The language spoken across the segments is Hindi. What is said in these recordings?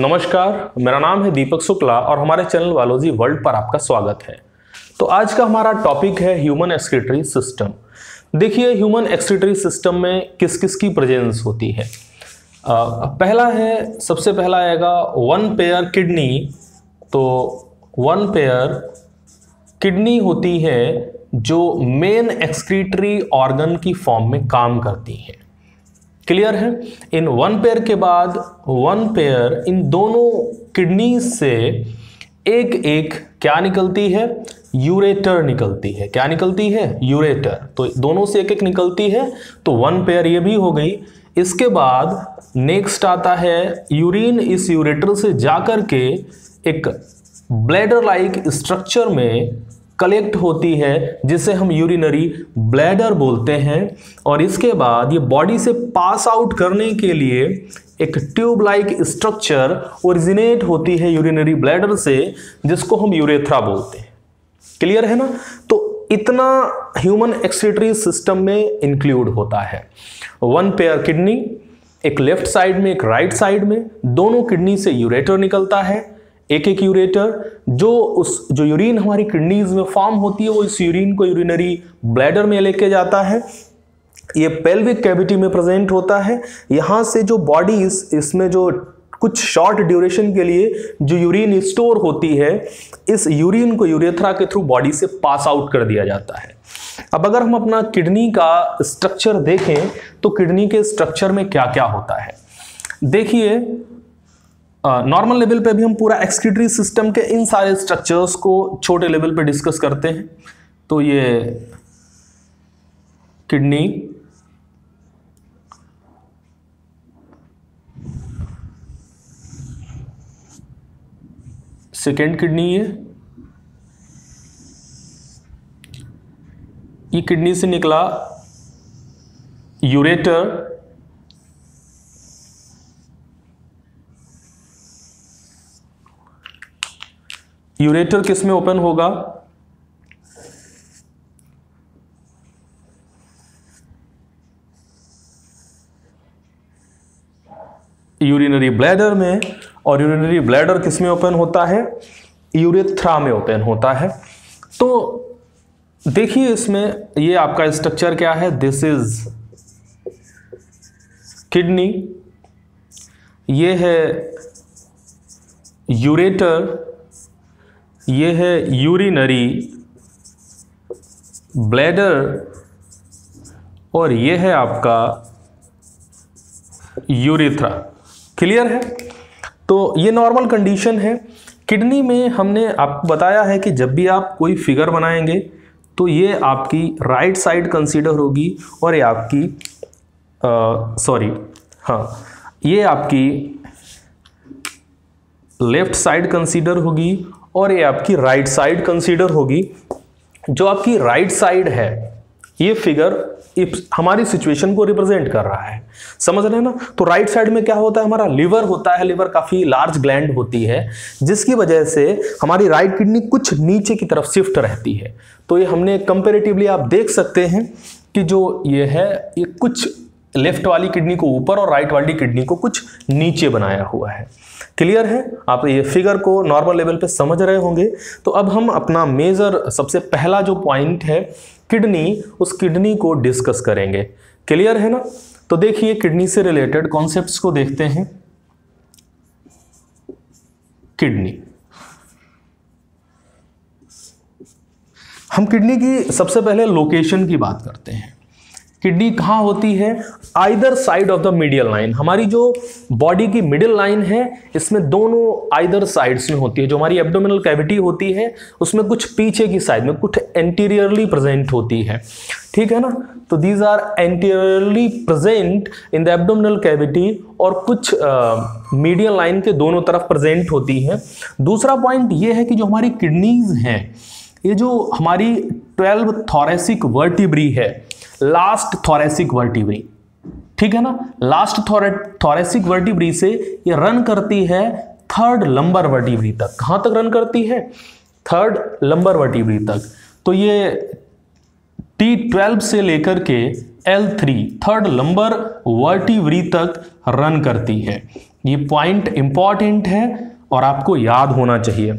नमस्कार, मेरा नाम है दीपक शुक्ला और हमारे चैनल वालोजी वर्ल्ड पर आपका स्वागत है। तो आज का हमारा टॉपिक है ह्यूमन एक्सक्रीटरी सिस्टम। देखिए, ह्यूमन एक्सक्रीटरी सिस्टम में किस किस की प्रेजेंस होती है। पहला है, सबसे पहला आएगा वन पेयर किडनी। तो वन पेयर किडनी होती है जो मेन एक्सक्रीटरी ऑर्गन की फॉर्म में काम करती है। क्लियर है। इन वन पेयर के बाद वन पेयर, इन दोनों किडनी से एक एक क्या निकलती है, यूरेटर निकलती है। क्या निकलती है, यूरेटर। तो दोनों से एक एक निकलती है, तो वन पेयर ये भी हो गई। इसके बाद नेक्स्ट आता है यूरिन। इस यूरेटर से जाकर के एक ब्लैडर लाइक स्ट्रक्चर में कलेक्ट होती है, जिसे हम यूरिनरी ब्लैडर बोलते हैं। और इसके बाद ये बॉडी से पास आउट करने के लिए एक ट्यूब लाइक स्ट्रक्चर ओरिजिनेट होती है यूरिनरी ब्लैडर से, जिसको हम यूरेथ्रा बोलते हैं। क्लियर है ना। तो इतना ह्यूमन एक्सक्रीटरी सिस्टम में इंक्लूड होता है। वन पेयर किडनी, एक लेफ्ट साइड में एक राइट साइड में, दोनों किडनी से यूरेटर निकलता है। एक एक यूरेटर, जो यूरिन हमारी किडनीज में फॉर्म होती है, वो इस यूरिन को यूरिनरी ब्लैडर में लेके जाता है। ये पेल्विक कैविटी में प्रेजेंट होता है। यहाँ से जो बॉडी इसमें जो कुछ शॉर्ट ड्यूरेशन के लिए जो यूरिन स्टोर होती है, इस यूरिन को यूरेथ्रा के थ्रू बॉडी से पास आउट कर दिया जाता है। अब अगर हम अपना किडनी का स्ट्रक्चर देखें तो किडनी के स्ट्रक्चर में क्या क्या होता है। देखिए, नॉर्मल लेवल पे भी हम पूरा एक्सक्रीटरी सिस्टम के इन सारे स्ट्रक्चर्स को छोटे लेवल पे डिस्कस करते हैं। तो ये किडनी, सेकेंड किडनी है, ये किडनी से निकला यूरेटर। यूरेटर किस में ओपन होगा, यूरिनरी ब्लैडर में। और यूरिनरी ब्लैडर किस में ओपन होता है, यूरेथ्रा में ओपन होता है। तो देखिए, इसमें ये आपका स्ट्रक्चर क्या है, दिस इज किडनी, ये है यूरेटर, ये है यूरिनरी ब्लैडर, और ये है आपका यूरेथ्रा। क्लियर है। तो ये नॉर्मल कंडीशन है किडनी में। हमने आपको बताया है कि जब भी आप कोई फिगर बनाएंगे तो ये आपकी राइट साइड कंसीडर होगी और ये आपकी ये आपकी लेफ्ट साइड कंसीडर होगी और ये आपकी राइट साइड कंसीडर होगी। जो आपकी राइट साइड है, ये फिगर हमारी सिचुएशन को रिप्रेजेंट कर रहा है। समझ रहे हैं ना। तो राइट साइड में क्या होता है, हमारा लिवर होता है। लिवर काफ़ी लार्ज ग्लैंड होती है, जिसकी वजह से हमारी राइट किडनी कुछ नीचे की तरफ शिफ्ट रहती है। तो ये हमने कंपेरेटिवली आप देख सकते हैं कि जो ये है, ये कुछ लेफ्ट वाली किडनी को ऊपर और राइट वाली किडनी को कुछ नीचे बनाया हुआ है। क्लियर है। आप ये फिगर को नॉर्मल लेवल पे समझ रहे होंगे। तो अब हम अपना मेजर, सबसे पहला जो पॉइंट है किडनी, उस किडनी को डिस्कस करेंगे। क्लियर है ना। तो देखिए, किडनी से रिलेटेड कॉन्सेप्ट्स को देखते हैं। किडनी, हम किडनी की सबसे पहले लोकेशन की बात करते हैं। किडनी कहाँ होती है, either side of the medial line. हमारी जो बॉडी की मिडिल लाइन है, इसमें दोनों आइदर साइड्स में होती है। जो हमारी एब्डोमिनल कैविटी होती है, उसमें कुछ पीछे की साइड में, कुछ एंटीरियरली प्रेजेंट होती है। ठीक है ना। तो these are anteriorly present in the abdominal cavity, और कुछ मीडियल लाइन के दोनों तरफ प्रेजेंट होती है। दूसरा पॉइंट ये है कि जो हमारी किडनीज हैं, ये जो हमारी 12 थोरेसिक वर्टिब्री है, लास्ट थोरेसिक वर्टिब्री, ठीक है ना, लास्ट थोरेसिक वर्टिब्री से ये रन करती है थर्ड लंबर वर्टिब्री तक। कहां तक रन करती है, थर्ड लंबर वर्टिब्री तक। तो ये T12 से लेकर के L3, थर्ड लंबर वर्टिब्री तक रन करती है। ये पॉइंट इंपॉर्टेंट है और आपको याद होना चाहिए।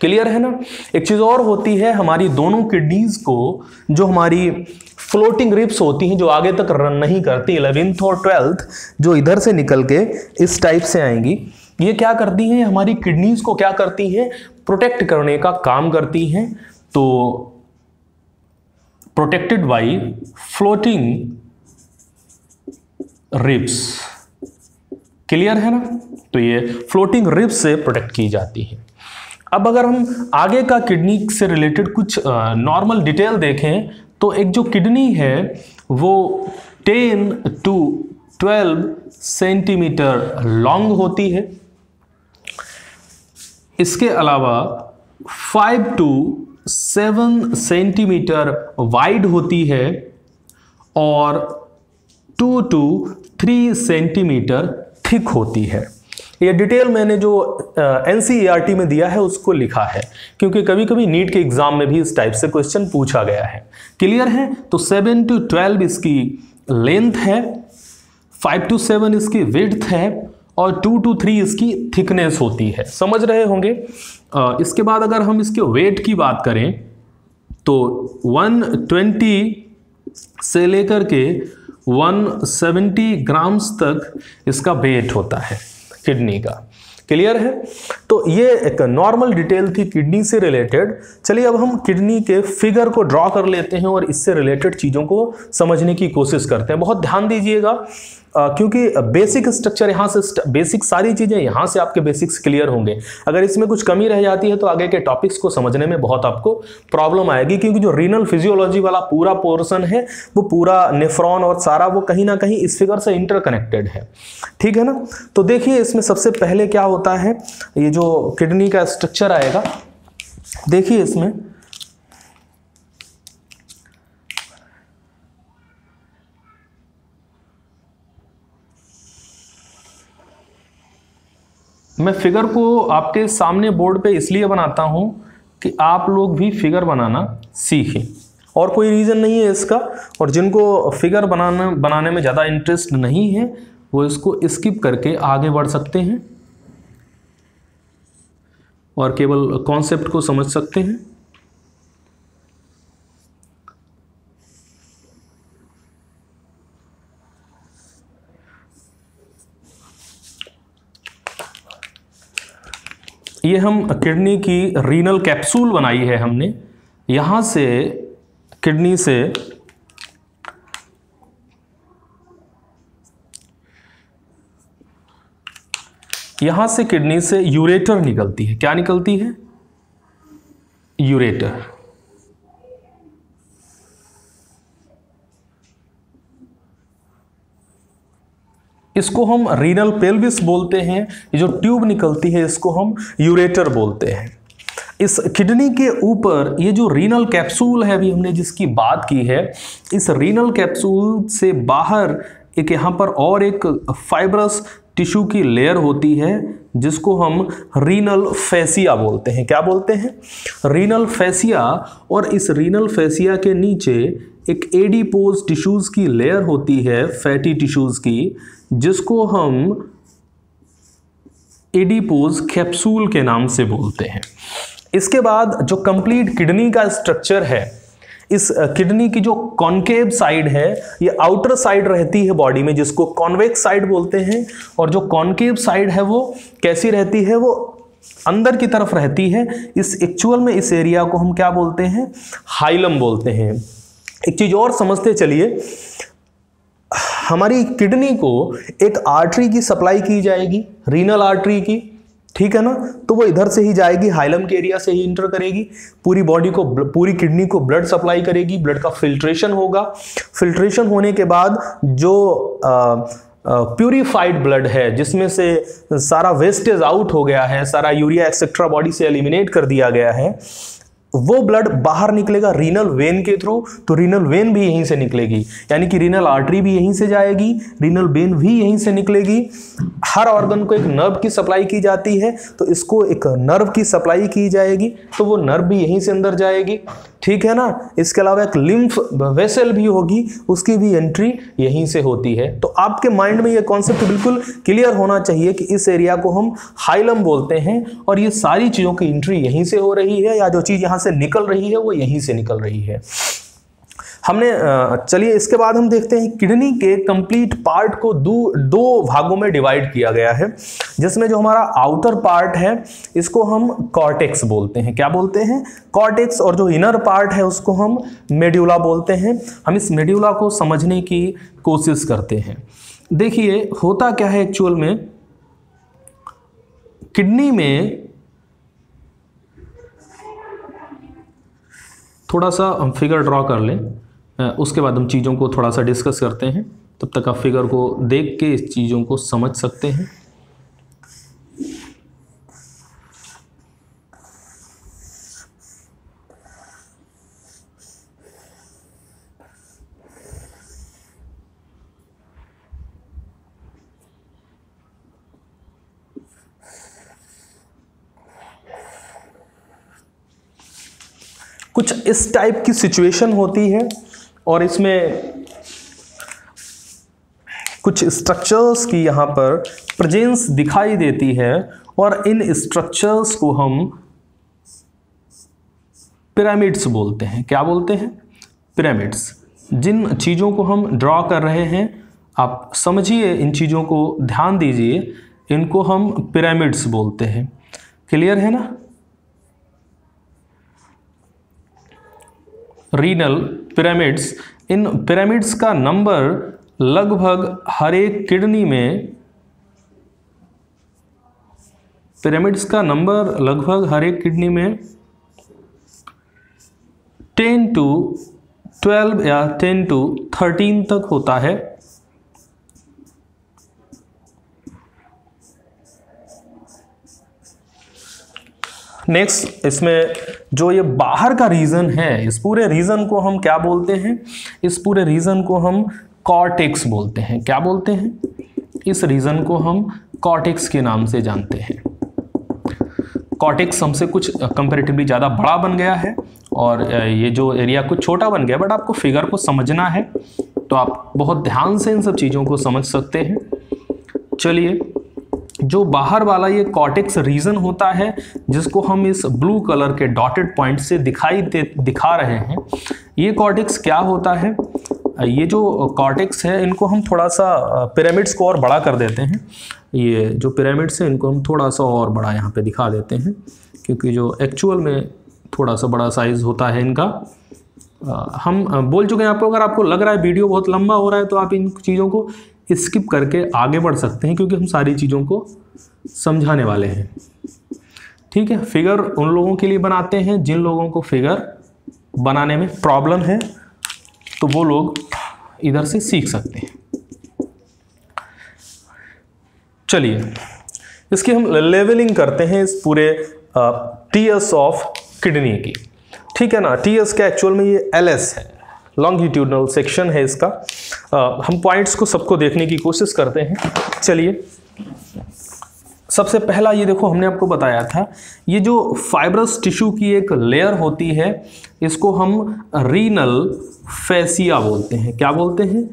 क्लियर है ना। एक चीज़ और होती है, हमारी दोनों किडनीज को जो हमारी फ्लोटिंग रिब्स होती हैं जो आगे तक रन नहीं करती, 11th और 12th जो इधर से निकल के इस टाइप से आएंगी, ये क्या करती हैं, हमारी किडनीज को क्या करती हैं, प्रोटेक्ट करने का काम करती हैं। तो protected by floating ribs. Clear है ना। तो ये फ्लोटिंग रिब्स से प्रोटेक्ट की जाती है। अब अगर हम आगे का किडनी से रिलेटेड कुछ नॉर्मल डिटेल देखें तो एक जो किडनी है वो 10 to 12 सेंटीमीटर लॉन्ग होती है। इसके अलावा 5 to 7 सेंटीमीटर वाइड होती है और 2 to 3 सेंटीमीटर थिक होती है। ये डिटेल मैंने जो एनसीईआरटी में दिया है उसको लिखा है, क्योंकि कभी कभी नीट के एग्जाम में भी इस टाइप से क्वेश्चन पूछा गया है। क्लियर है। तो 7 to 12 इसकी लेंथ है, 5 to 7 इसकी विड्थ है और 2 to 3 इसकी थिकनेस होती है। समझ रहे होंगे। इसके बाद अगर हम इसके वेट की बात करें तो 120 से लेकर के 170 ग्राम्स तक इसका वेट होता है किडनी का। क्लियर है। तो ये एक नॉर्मल डिटेल थी किडनी से रिलेटेड। चलिए अब हम किडनी के फिगर को ड्रॉ कर लेते हैं और इससे रिलेटेड चीज़ों को समझने की कोशिश करते हैं। बहुत ध्यान दीजिएगा क्योंकि बेसिक स्ट्रक्चर यहाँ से, बेसिक सारी चीज़ें यहाँ से आपके बेसिक्स क्लियर होंगे। अगर इसमें कुछ कमी रह जाती है तो आगे के टॉपिक्स को समझने में बहुत आपको प्रॉब्लम आएगी, क्योंकि जो रीनल फिजियोलॉजी वाला पूरा पोर्शन है वो पूरा नेफ्रॉन और सारा वो कहीं ना कहीं इस फिगर से इंटरकनेक्टेड है। ठीक है ना। तो देखिए इसमें सबसे पहले क्या होता है, ये जो किडनी का स्ट्रक्चर आएगा, देखिए इसमें मैं फिगर को आपके सामने बोर्ड पे इसलिए बनाता हूं कि आप लोग भी फिगर बनाना सीखें, और कोई रीज़न नहीं है इसका। और जिनको फिगर बनाने में ज़्यादा इंटरेस्ट नहीं है वो इसको स्किप करके आगे बढ़ सकते हैं और केवल कॉन्सेप्ट को समझ सकते हैं। ये हम किडनी की रीनल कैप्सूल बनाई है हमने, यहाँ से किडनी से यूरेटर निकलती है। क्या निकलती है? यूरेटर। इसको हम रीनल पेल्विस बोलते हैं। ये जो ट्यूब निकलती है इसको हम यूरेटर बोलते हैं। इस किडनी के ऊपर ये जो रीनल कैप्सूल है, अभी हमने जिसकी बात की है, इस रीनल कैप्सूल से बाहर एक यहाँ पर और एक फाइब्रस टिश्यू की लेयर होती है जिसको हम रीनल फेसिया बोलते हैं। क्या बोलते हैं? Renal fascia. और इस रीनल फेसिया के नीचे एक एडिपोज टिश्यूज़ की लेयर होती है, फैटी टिश्यूज़ की, जिसको हम एडिपोज कैप्सूल के नाम से बोलते हैं। इसके बाद जो कंप्लीट किडनी का स्ट्रक्चर है, इस किडनी की जो कॉन्केव साइड है ये आउटर साइड रहती है बॉडी में, जिसको कॉन्वेक्स साइड बोलते हैं, और जो कॉन्केव साइड है वो कैसी रहती है, वो अंदर की तरफ रहती है। इस एक्चुअल में इस एरिया को हम क्या बोलते हैं? हाइलम बोलते हैं। एक चीज़ और समझते चलिए, हमारी किडनी को एक आर्टरी की सप्लाई की जाएगी, रीनल आर्टरी की। ठीक है ना। तो वो इधर से ही जाएगी, हाइलम के एरिया से ही इंटर करेगी, पूरी बॉडी को, पूरी किडनी को ब्लड सप्लाई करेगी। ब्लड का फिल्ट्रेशन होगा। फिल्ट्रेशन होने के बाद जो प्यूरिफाइड ब्लड है, जिसमें से सारा वेस्टेज आउट हो गया है, सारा यूरिया एक्सेट्रा बॉडी से एलिमिनेट कर दिया गया है, वो ब्लड बाहर निकलेगा रीनल वेन के थ्रू, तो रीनल वेन भी यहीं से निकलेगी, यानी कि रीनल आर्टरी भी यहीं से जाएगी, रीनल वेन भी यहीं से निकलेगी। हर ऑर्गन को एक नर्व की सप्लाई की जाती है, तो इसको एक नर्व की सप्लाई की जाएगी, तो वो नर्व भी यहीं से अंदर जाएगी, ठीक है ना। इसके अलावा एक लिम्फ वेसल भी होगी, उसकी भी एंट्री यहीं से होती है। तो आपके माइंड में ये कॉन्सेप्ट बिल्कुल क्लियर होना चाहिए कि इस एरिया को हम हाइलम बोलते हैं और ये सारी चीज़ों की एंट्री यहीं से हो रही है, या जो चीज़ यहाँ से निकल रही है वो यहीं से निकल रही है। हमने चलिए इसके बाद हम देखते हैं किडनी के कंप्लीट पार्ट को दो भागों में डिवाइड किया गया है, जिसमें जो हमारा आउटर पार्ट है इसको हम कॉर्टेक्स बोलते हैं। क्या बोलते हैं? कॉर्टेक्स। और जो इनर पार्ट है उसको हम मेड्यूला बोलते हैं। हम इस मेड्यूला को समझने की कोशिश करते हैं। देखिए होता क्या है एक्चुअल में, किडनी में थोड़ा सा हम फिगर ड्रॉ कर लें, उसके बाद हम चीज़ों को थोड़ा सा डिस्कस करते हैं। तब तक आप फिगर को देख के इस चीज़ों को समझ सकते हैं। कुछ इस टाइप की सिचुएशन होती है और इसमें कुछ स्ट्रक्चर्स की यहाँ पर प्रेजेंस दिखाई देती है और इन स्ट्रक्चर्स को हम पिरामिड्स बोलते हैं। क्या बोलते हैं? पिरामिड्स। जिन चीज़ों को हम ड्रॉ कर रहे हैं आप समझिए, इन चीज़ों को ध्यान दीजिए, इनको हम पिरामिड्स बोलते हैं। क्लियर है ना? Renal pyramids. इन पिरामिड्स का नंबर लगभग हर एक किडनी में, पिरामिड्स का नंबर लगभग हर एक किडनी में 10 to 12 या 10 to 13 तक होता है। नेक्स्ट, इसमें जो ये बाहर का रीजन है, इस पूरे रीजन को हम क्या बोलते हैं? इस पूरे रीजन को हम कॉर्टेक्स बोलते हैं। क्या बोलते हैं? इस रीजन को हम कॉर्टेक्स के नाम से जानते हैं। कॉर्टेक्स हमसे कुछ कंपैरेटिवली ज़्यादा बड़ा बन गया है और ये जो एरिया कुछ छोटा बन गया, बट आपको फिगर को समझना है तो आप बहुत ध्यान से इन सब चीज़ों को समझ सकते हैं। चलिए, जो बाहर वाला ये कॉर्टेक्स रीजन होता है, जिसको हम इस ब्लू कलर के डॉटेड पॉइंट से दिखा रहे हैं, ये कॉर्टेक्स क्या होता है? ये जो कॉर्टेक्स है इनको हम थोड़ा सा पिरामिड्स को और बड़ा कर देते हैं। ये जो पिरामिड्स हैं इनको हम थोड़ा सा और बड़ा यहाँ पे दिखा देते हैं, क्योंकि जो एक्चुअल में थोड़ा सा बड़ा साइज होता है इनका। हम बोल चुके हैं आपको, अगर आपको लग रहा है वीडियो बहुत लंबा हो रहा है तो आप इन चीज़ों को स्किप करके आगे बढ़ सकते हैं, क्योंकि हम सारी चीज़ों को समझाने वाले हैं। ठीक है, फिगर उन लोगों के लिए बनाते हैं जिन लोगों को फिगर बनाने में प्रॉब्लम है, तो वो लोग इधर से सीख सकते हैं। चलिए, इसकी हम लेवलिंग करते हैं इस पूरे टीएस ऑफ किडनी की, ठीक है ना। टीएस का एक्चुअल में ये एलएस है, लॉन्गिट्यूडनल सेक्शन है इसका। हम पॉइंट्स को सबको देखने की कोशिश करते हैं। चलिए, सबसे पहला ये देखो, हमने आपको बताया था ये जो फाइब्रस टिश्यू की एक लेयर होती है इसको हम रीनल फेसिया बोलते हैं। क्या बोलते हैं?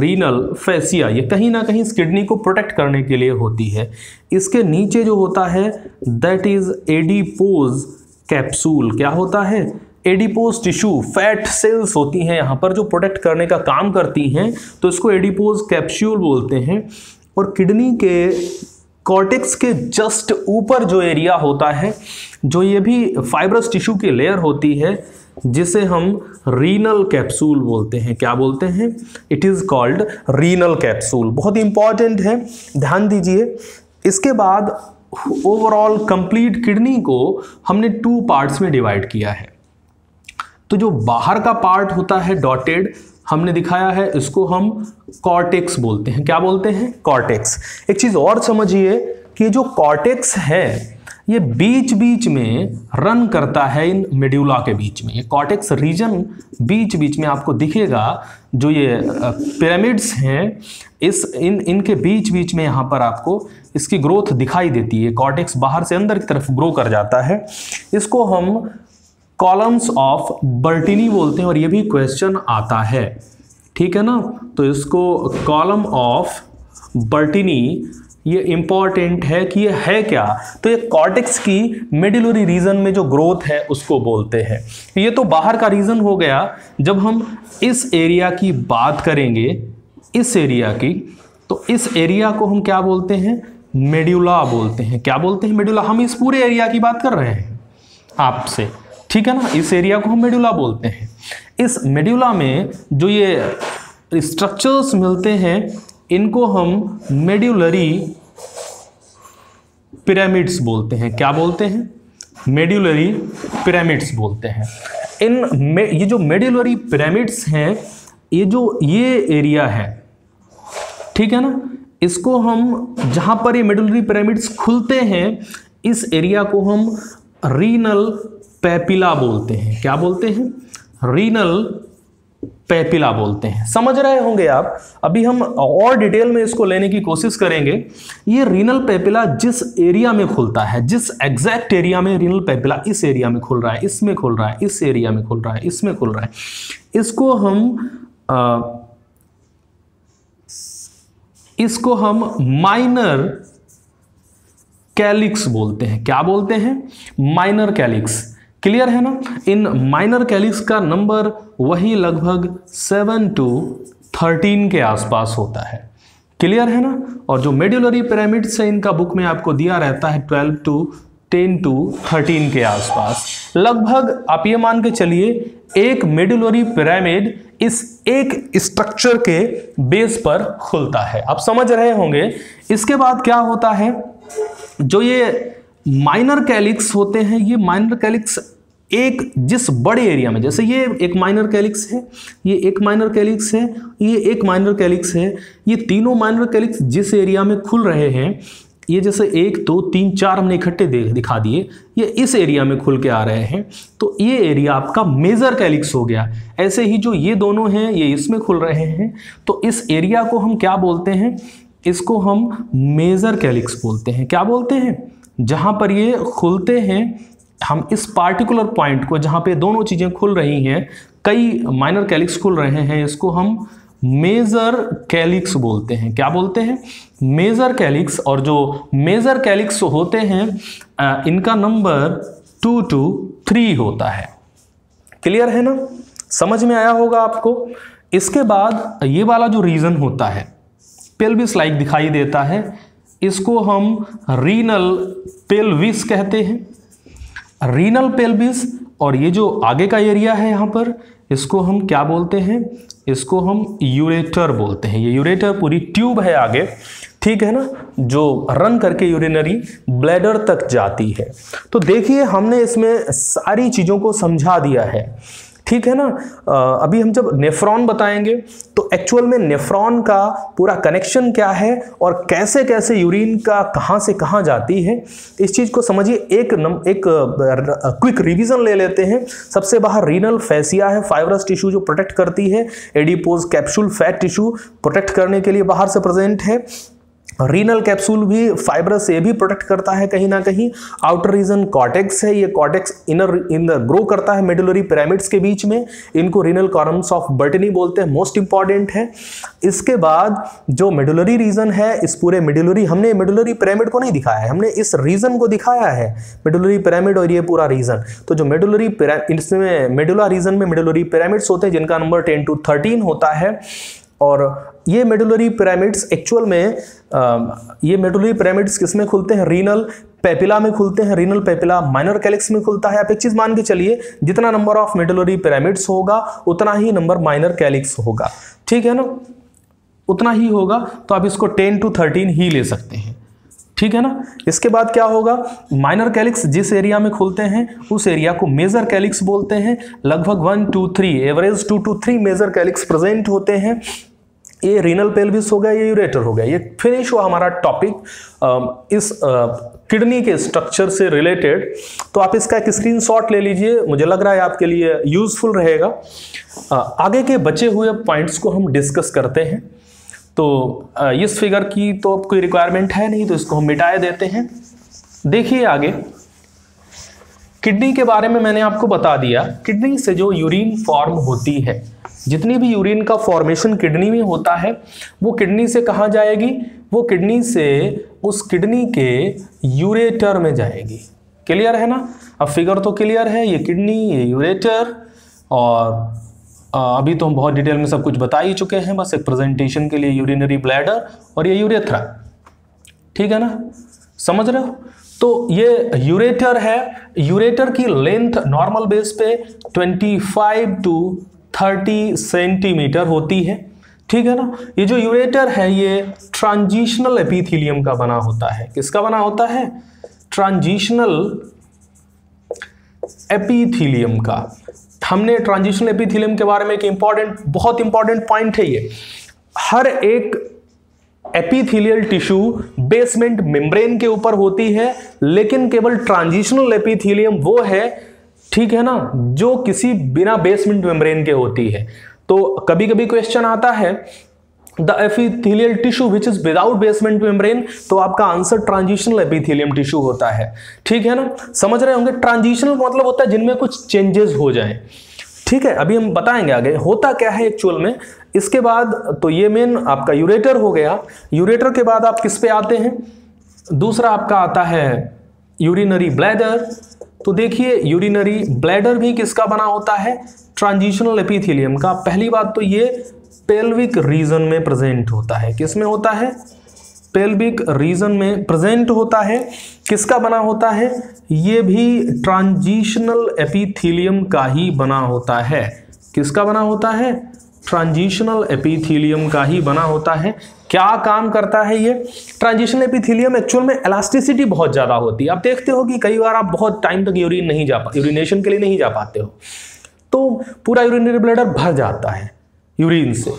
Renal fascia. ये कहीं ना कहीं इस किडनी को प्रोटेक्ट करने के लिए होती है। इसके नीचे जो होता है दैट इज एडिपोज कैप्सूल। क्या होता है? एडिपोज टिश्यू, फैट सेल्स होती हैं यहाँ पर जो प्रोटेक्ट करने का काम करती हैं, तो इसको एडिपोज कैप्सूल बोलते हैं। और किडनी के कॉर्टेक्स के जस्ट ऊपर जो एरिया होता है, जो ये भी फाइब्रस टिश्यू की लेयर होती है, जिसे हम रीनल कैप्सूल बोलते हैं। क्या बोलते हैं? It is called renal capsule. बहुत इंपॉर्टेंट है, ध्यान दीजिए। इसके बाद ओवरऑल कंप्लीट किडनी को हमने 2 पार्ट्स में डिवाइड किया है। तो जो बाहर का पार्ट होता है डॉटेड, हमने दिखाया है, इसको हम कॉर्टेक्स बोलते हैं। क्या बोलते हैं? कॉर्टेक्स। एक चीज़ और समझिए कि जो कॉर्टेक्स है ये बीच बीच में रन करता है इन मेड्यूला के बीच में। ये कॉर्टेक्स रीजन बीच बीच में आपको दिखेगा, जो ये पिरामिड्स हैं इस इनके बीच बीच में यहाँ पर आपको इसकी ग्रोथ दिखाई देती है। कॉर्टेक्स बाहर से अंदर की तरफ ग्रो कर जाता है। इसको हम कॉलम्स ऑफ बर्टिनी बोलते हैं और ये भी क्वेश्चन आता है, ठीक है ना। तो इसको कॉलम ऑफ बर्टिनी, ये इम्पॉर्टेंट है कि ये है क्या, तो ये कॉर्टेक्स की मेडुलरी रीजन में जो ग्रोथ है उसको बोलते हैं। ये तो बाहर का रीजन हो गया। जब हम इस एरिया की बात करेंगे, इस एरिया की, तो इस एरिया को हम क्या बोलते हैं, मेडुला बोलते हैं। क्या बोलते हैं, मेडुला। हम इस पूरे एरिया की बात कर रहे हैं आपसे, ठीक है ना। इस एरिया को हम मेडुला बोलते हैं। इस मेडुला में जो ये स्ट्रक्चर्स मिलते हैं इनको हम मेड्यूलरी पिरामिड्स बोलते हैं। क्या बोलते हैं, मेड्यूलरी पिरामिड्स बोलते हैं। ये जो मेड्यूलरी पिरामिड्स हैं, ये जो ये एरिया है, ठीक है ना, इसको हम, जहाँ पर ये मेड्यूलरी पिरामिड्स खुलते हैं, इस एरिया को हम रीनल पैपिला बोलते हैं। क्या बोलते हैं, रीनल पैपिला बोलते हैं। समझ रहे होंगे आप। अभी हम और डिटेल में इसको लेने की कोशिश करेंगे। ये रीनल पैपिला जिस एरिया में खुलता है, जिस एग्जैक्ट एरिया में रीनल पैपिला, इस एरिया में खुल रहा है, इसमें खुल रहा है, इस एरिया में खुल रहा है, इसमें खुल रहा है, इसको हम माइनर कैलिक्स बोलते हैं। क्या बोलते हैं, माइनर कैलिक्स। क्लियर है ना। इन माइनर कैलिक्स का नंबर वही लगभग 7 to 13 के आसपास होता है। क्लियर है ना। और जो मेडुलरी पिरामिड्स हैं इनका बुक में आपको दिया रहता है 12 to 10 to 13 के आसपास। लगभग आप ये मान के चलिए एक मेडुलरी पिरामिड इस एक स्ट्रक्चर के बेस पर खुलता है। आप समझ रहे होंगे। इसके बाद क्या होता है, जो ये माइनर कैलिक्स होते हैं, ये माइनर कैलिक्स एक जिस बड़े एरिया में, जैसे ये एक माइनर कैलिक्स है, ये एक माइनर कैलिक्स है, ये एक माइनर कैलिक्स है, ये तीनों माइनर कैलिक्स जिस एरिया में खुल रहे हैं, ये जैसे 1 2 3 4 हमने इकट्ठे दिखा दिए, ये इस एरिया में खुल के आ रहे हैं, तो ये एरिया आपका मेजर कैलिक्स हो गया। ऐसे ही जो ये दोनों हैं ये इसमें खुल रहे हैं, तो इस एरिया को हम क्या बोलते हैं, इसको हम मेजर कैलिक्स बोलते हैं। क्या बोलते हैं, जहाँ पर ये खुलते हैं, हम इस पार्टिकुलर पॉइंट को जहाँ पे दोनों चीज़ें खुल रही हैं, कई माइनर कैलिक्स खुल रहे हैं, इसको हम मेजर कैलिक्स बोलते हैं। क्या बोलते हैं, मेजर कैलिक्स। और जो मेजर कैलिक्स होते हैं इनका नंबर 2 to 3 होता है। क्लियर है ना, समझ में आया होगा आपको। इसके बाद ये वाला जो रीजन होता है, पेल्विस लाइक दिखाई देता है, इसको हम रीनल पेल्विस कहते हैं। Renal pelvis. और ये जो आगे का एरिया है यहाँ पर, इसको हम क्या बोलते हैं, इसको हम यूरेटर बोलते हैं। ये यूरेटर पूरी ट्यूब है आगे, ठीक है ना, जो रन करके यूरिनरी ब्लैडर तक जाती है। तो देखिए हमने इसमें सारी चीज़ों को समझा दिया है, ठीक है ना। अभी हम जब नेफ्रॉन बताएंगे तो एक्चुअल में नेफ्रॉन का पूरा कनेक्शन क्या है और कैसे कैसे यूरिन का कहाँ से कहाँ जाती है, इस चीज़ को समझिए। एक क्विक रिवीजन ले लेते हैं। सबसे बाहर रीनल फैसिया है, फाइब्रस टिश्यू जो प्रोटेक्ट करती है। Adipose capsule fat tissue protect करने के लिए बाहर से प्रेजेंट है। रीनल कैप्सूल भी फाइब्रस से भी प्रोटेक्ट करता है कहीं ना कहीं। आउटर रीजन कॉर्टेक्स है, ये कॉर्टेक्स इनर ग्रो करता है मेडुलरी पिरामिड्स के बीच में। इनको रीनल कॉलम्स ऑफ बर्टिनी बोलते हैं, मोस्ट इंपॉर्टेंट है। इसके बाद जो मेडुलरी रीजन है, इस पूरे मेडुलरी, हमने मेडुलरी पिरामिड को नहीं दिखाया है, हमने इस रीजन को दिखाया है, मेडुलरी पिरामिड और ये पूरा रीजन। तो जो मेडुलरी इसमें मेडुला रीजन में मेडुलरी पिरामिड्स होते हैं जिनका नंबर 10 to 13 होता है। और ये मेडुलरी पिरामिड्स एक्चुअल में ये मेडुलरी पिरामिड्स किस में खुलते हैं, रीनल पैपिला में खुलते हैं। रीनल पैपिला माइनर कैलिक्स में खुलता है। आप एक चीज़ मान के चलिए, जितना नंबर ऑफ मेडुलरी पिरामिड्स होगा उतना ही नंबर माइनर कैलिक्स होगा, ठीक है ना, उतना ही होगा। तो आप इसको 10 to 13 ही ले सकते हैं, ठीक है ना। इसके बाद क्या होगा, माइनर कैलिक्स जिस एरिया में खुलते हैं उस एरिया को मेजर कैलिक्स बोलते हैं। लगभग 1 to 3 average 2 to 3 major calyx present होते हैं। ये रीनल पेल्विस हो गया, ये यूरेटर हो गया। ये फिनिश हुआ हमारा टॉपिक इस किडनी के स्ट्रक्चर से रिलेटेड, तो आप इसका एक स्क्रीनशॉट ले लीजिए, मुझे लग रहा है आपके लिए यूजफुल रहेगा। आगे के बचे हुए पॉइंट्स को हम डिस्कस करते हैं। तो इस फिगर की तो अब कोई रिक्वायरमेंट है नहीं, तो इसको हम मिटाए देते हैं। देखिए आगे किडनी के बारे में मैंने आपको बता दिया। किडनी से जो यूरिन फॉर्म होती है, जितनी भी यूरिन का फॉर्मेशन किडनी में होता है वो किडनी से कहाँ जाएगी, वो किडनी से उस किडनी के यूरेटर में जाएगी। क्लियर है ना? अब फिगर तो क्लियर है, ये किडनी, ये यूरेटर, और अभी तो हम बहुत डिटेल में सब कुछ बता ही चुके हैं, बस एक प्रेजेंटेशन के लिए यूरिनरी ब्लैडर और ये यूरेथ्रा। ठीक है ना, समझ रहे हो? तो ये यूरेटर है, यूरेटर की लेंथ नॉर्मल बेस पे 25 to 30 सेंटीमीटर होती है। ठीक है ना, ये जो यूरेटर है ये ट्रांजिशनल एपिथेलियम का बना होता है। किसका बना होता है? ट्रांजिशनल एपिथेलियम का। हमने ट्रांजिशनल एपिथेलियम के बारे में एक इंपॉर्टेंट, बहुत इंपॉर्टेंट पॉइंट है ये, हर एक एपिथेलियल टिश्यू बेसमेंट मेम्ब्रेन के ऊपर होती है, लेकिन केवल ट्रांजिशनल एपिथेलियम वो है, ठीक है ना, जो किसी बिना बेसमेंट मेम्ब्रेन के होती है। तो कभी कभी क्वेश्चन आता है the epithelial tissue which is without basement membrane, तो आपका आंसर ट्रांजिशनल एपिथेलियम टिश्यू होता है। ठीक है ना, समझ रहे होंगे। ट्रांजिशनल मतलब होता है जिनमें कुछ चेंजेस हो जाए। ठीक है, अभी हम बताएंगे आगे होता क्या है एक्चुअल में। इसके बाद तो ये मेन आपका यूरेटर हो गया। यूरेटर के बाद आप किस पे आते हैं? दूसरा आपका आता है यूरिनरी ब्लैडर। तो देखिए यूरिनरी ब्लैडर भी किसका बना होता है? ट्रांजिशनल एपिथेलियम का। पहली बात तो ये पेल्विक रीजन में प्रेजेंट होता है। किस में होता है? पेल्विक रीजन में प्रेजेंट होता है। किसका बना होता है? ये भी ट्रांजिशनल एपिथेलियम का ही बना होता है। किसका बना होता है? ट्रांजिशनल एपिथेलियम का ही बना होता है। क्या काम करता है ये ट्रांजिशनल एपिथेलियम? एक्चुअल में इलास्टिसिटी बहुत ज़्यादा होती है। आप देखते हो कि कई बार आप बहुत टाइम तक यूरिनेशन के लिए नहीं जा पाते हो, तो पूरा यूरिनरी ब्लैडर भर जाता है यूरिन से,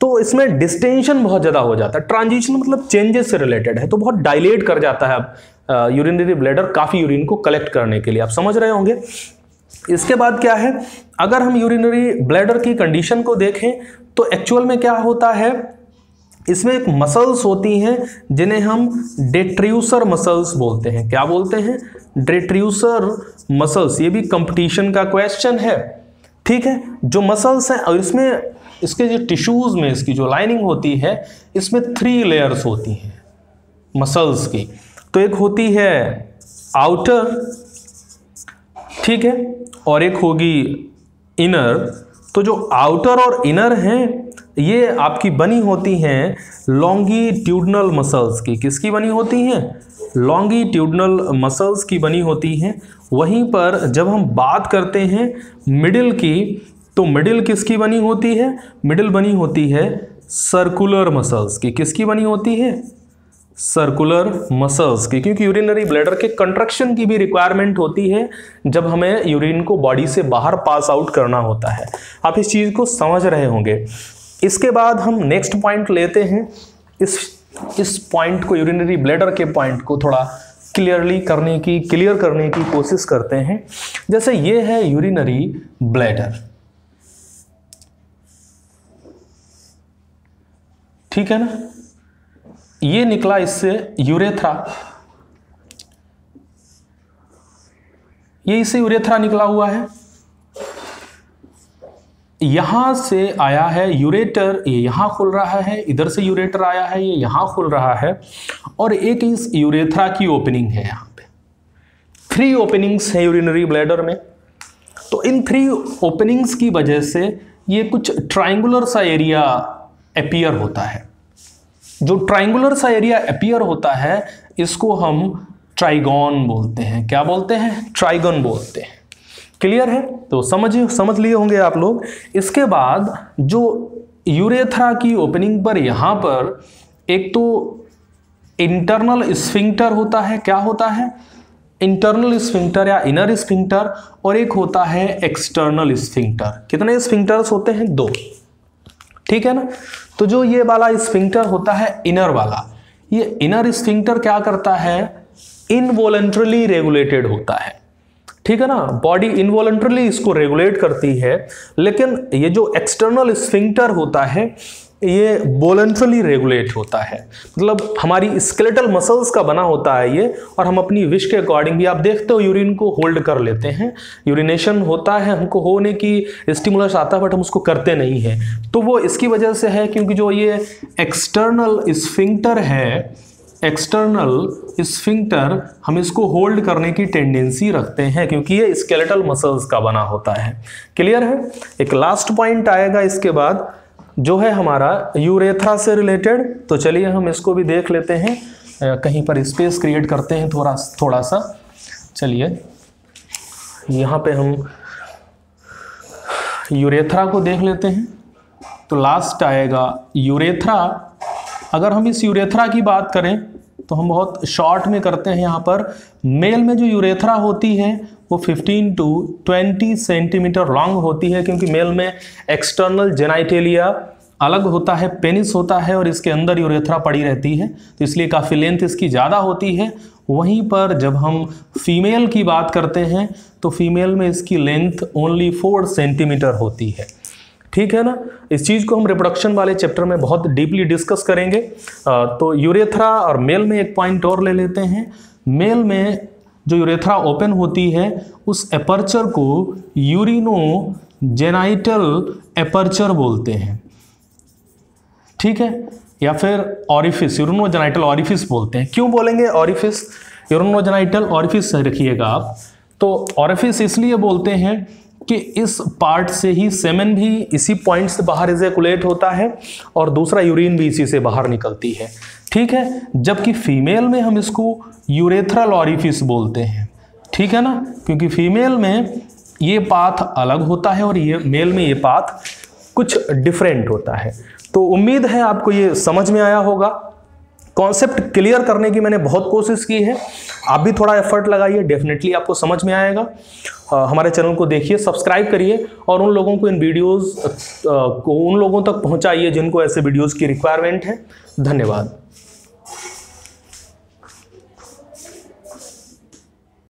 तो इसमें डिस्टेंशन बहुत ज़्यादा हो जाता है। ट्रांजिशन मतलब चेंजेस से रिलेटेड है, तो बहुत डायलेट कर जाता है अब यूरिनरी ब्लैडर काफ़ी यूरिन को कलेक्ट करने के लिए। आप समझ रहे होंगे। इसके बाद क्या है, अगर हम यूरिनरी ब्लैडर की कंडीशन को देखें तो एक्चुअल में क्या होता है, इसमें एक मसल्स होती हैं जिन्हें हम डेट्र्यूसर मसल्स बोलते हैं। क्या बोलते हैं? Detrusor muscles. ये भी कंपटीशन का क्वेश्चन है। ठीक है, जो मसल्स हैं और इसमें इसके जो टिश्यूज़ में इसकी जो लाइनिंग होती है, इसमें 3 लेयर्स होती हैं मसल्स की। तो एक होती है आउटर, ठीक है, और एक होगी इनर। तो जो आउटर और इनर हैं ये आपकी बनी होती हैं लॉन्गीट्यूडनल मसल्स की। किसकी बनी होती हैं? लॉन्गीट्यूडनल मसल्स की बनी होती हैं। वहीं पर जब हम बात करते हैं मिडिल की, तो मिडिल किसकी बनी होती है? मिडिल बनी होती है सर्कुलर मसल्स की। किसकी बनी होती है? सर्कुलर मसल्स की, क्योंकि यूरिनरी ब्लैडर के कंट्रक्शन की भी रिक्वायरमेंट होती है जब हमें यूरिन को बॉडी से बाहर पास आउट करना होता है। आप इस चीज़ को समझ रहे होंगे। इसके बाद हम नेक्स्ट पॉइंट लेते हैं। इस पॉइंट को, यूरिनरी ब्लैडर के पॉइंट को थोड़ा क्लियर करने की कोशिश करते हैं। जैसे ये है यूरिनरी ब्लैडर, ठीक है ना, ये निकला इससे यूरेथ्रा, ये इससे यूरेथ्रा निकला हुआ है। यहां से आया है यूरेटर, ये यहां खुल रहा है, इधर से यूरेटर आया है, ये यहां खुल रहा है, और एक इस यूरेथ्रा की ओपनिंग है यहां पे। 3 ओपनिंग्स हैं यूरिनरी ब्लैडर में। तो इन 3 ओपनिंग्स की वजह से ये कुछ ट्रायंगुलर सा एरिया अपीयर होता है। जो ट्रायंगुलर सा एरिया अपीयर होता है इसको हम ट्राइगन बोलते हैं। क्या बोलते हैं? ट्राइगन बोलते हैं। क्लियर है? तो समझ लिए होंगे आप लोग। इसके बाद जो यूरेथ्रा की ओपनिंग पर यहाँ पर एक तो इंटरनल स्फिंक्टर होता है। क्या होता है? इंटरनल स्फिंक्टर या इनर स्फिंक्टर, और एक होता है एक्सटर्नल स्फिंक्टर। कितने स्फिंक्टर्स होते हैं? 2। ठीक है ना। तो जो ये वाला स्फिंक्टर होता है इनर वाला, ये इनर स्फिंक्टर क्या करता है? इनवॉलंटरली रेगुलेटेड होता है, ठीक है ना। बॉडी इनवॉलंटरली इसको रेगुलेट करती है, लेकिन ये जो एक्सटर्नल स्फिंक्टर होता है ये वॉलंटरली रेगुलेट होता है। मतलब हमारी स्केलेटल मसल्स का बना होता है ये, और हम अपनी विश के अकॉर्डिंग भी आप देखते हो यूरिन को होल्ड कर लेते हैं। यूरिनेशन होता है, हमको होने की स्टिमुलस आता है बट हम उसको करते नहीं हैं। तो वो इसकी वजह से है क्योंकि जो ये एक्सटर्नल स्फिंक्टर है, एक्सटर्नल स्फिंक्टर, हम इसको होल्ड करने की टेंडेंसी रखते हैं क्योंकि ये स्केलेटल मसल्स का बना होता है। क्लियर है। एक लास्ट पॉइंट आएगा इसके बाद जो है हमारा यूरेथ्रा से रिलेटेड। तो चलिए हम इसको भी देख लेते हैं, कहीं पर स्पेस क्रिएट करते हैं थोड़ा सा। चलिए यहाँ पे हम यूरेथ्रा को देख लेते हैं। तो लास्ट आएगा यूरेथ्रा। अगर हम इस यूरेथ्रा की बात करें तो हम बहुत शॉर्ट में करते हैं। यहाँ पर मेल में जो यूरेथ्रा होती है वो 15 टू 20 सेंटीमीटर लॉन्ग होती है क्योंकि मेल में एक्सटर्नल जेनाइटेलिया अलग होता है, पेनिस होता है और इसके अंदर यूरेथ्रा पड़ी रहती है, तो इसलिए काफ़ी लेंथ इसकी ज़्यादा होती है। वहीं पर जब हम फीमेल की बात करते हैं तो फीमेल में इसकी लेंथ ओनली 4 सेंटीमीटर होती है, ठीक है ना। इस चीज़ को हम रिप्रोडक्शन वाले चैप्टर में बहुत डीपली डिस्कस करेंगे। तो यूरेथ्रा और मेल में एक पॉइंट और ले लेते हैं। मेल में जो यूरेथ्रा ओपन होती है उस एपर्चर को यूरिनोजेनाइटल एपर्चर बोलते हैं, ठीक है, या फिर ऑरिफिस, यूरिनोजेनाइटल ऑरिफिस बोलते हैं। क्यों बोलेंगे ऑरिफिस, यूरिनोजेनाइटल ऑरिफिस रखिएगा आप। तो ऑरिफिस इसलिए बोलते हैं कि इस पार्ट से ही सेमेन भी इसी पॉइंट से बाहर इजैकुलेट होता है और दूसरा यूरिन भी इसी से बाहर निकलती है, ठीक है। जबकि फीमेल में हम इसको यूरेथ्रल ऑरिफिस बोलते हैं, ठीक है ना, क्योंकि फीमेल में ये पाथ अलग होता है और ये मेल में ये पाथ कुछ डिफरेंट होता है। तो उम्मीद है आपको ये समझ में आया होगा। कॉन्सेप्ट क्लियर करने की मैंने बहुत कोशिश की है, आप भी थोड़ा एफर्ट लगाइए, डेफिनेटली आपको समझ में आएगा। हमारे चैनल को देखिए, सब्सक्राइब करिए और उन लोगों को इन वीडियोज़ को उन लोगों तक पहुंचाइए जिनको ऐसे वीडियोज़ की रिक्वायरमेंट है। धन्यवाद।